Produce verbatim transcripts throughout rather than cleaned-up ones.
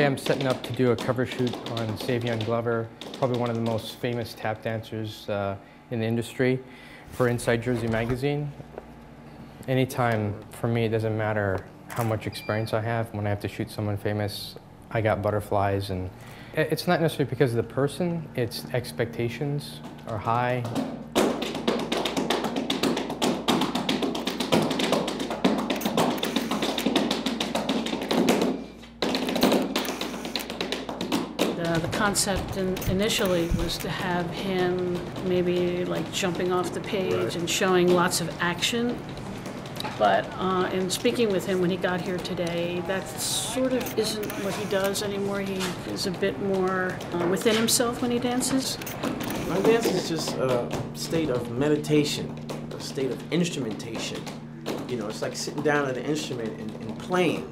Today I'm setting up to do a cover shoot on Savion Glover, probably one of the most famous tap dancers uh, in the industry, for Inside Jersey magazine. Anytime, for me, it doesn't matter how much experience I have. When I have to shoot someone famous, I got butterflies, and it's not necessarily because of the person, it's expectations are high. Uh, the concept in, initially was to have him maybe like jumping off the page right. and showing lots of action. But uh, in speaking with him when he got here today, that sort of isn't what he does anymore. He is a bit more uh, within himself when he dances. My dance is just a state of meditation, a state of instrumentation. You know, it's like sitting down at an instrument and, and playing.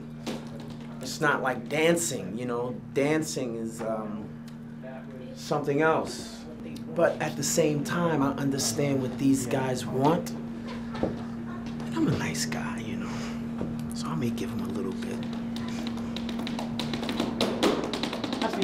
It's not like dancing, you know. Dancing is um, something else. But at the same time, I understand what these guys want. And I'm a nice guy, you know, so I may give them a little bit. That's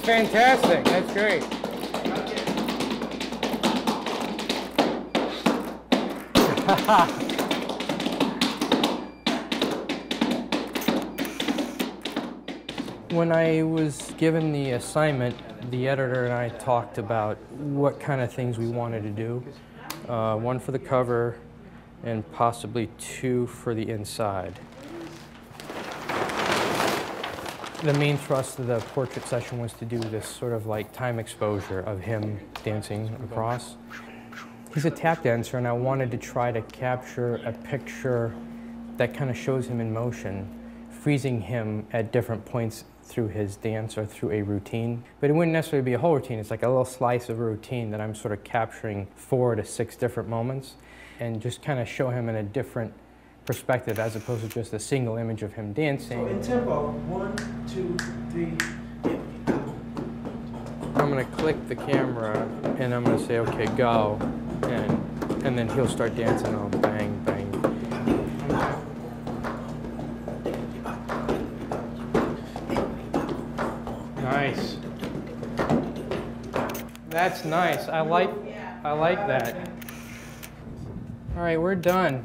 fantastic. That's great. When I was given the assignment, the editor and I talked about what kind of things we wanted to do. Uh, one for the cover and possibly two for the inside. The main thrust of the portrait session was to do this sort of like time exposure of him dancing across. He's a tap dancer, and I wanted to try to capture a picture that kind of shows him in motion, freezing him at different points through his dance or through a routine. But it wouldn't necessarily be a whole routine. It's like a little slice of a routine that I'm sort of capturing four to six different moments, and just kind of show him in a different perspective as opposed to just a single image of him dancing. So in tempo, one, two, three. I'm gonna click the camera and I'm gonna say, okay, go, and and then he'll start dancing. I'll bang, bang. Nice. That's nice. I like. I like that. All right, we're done.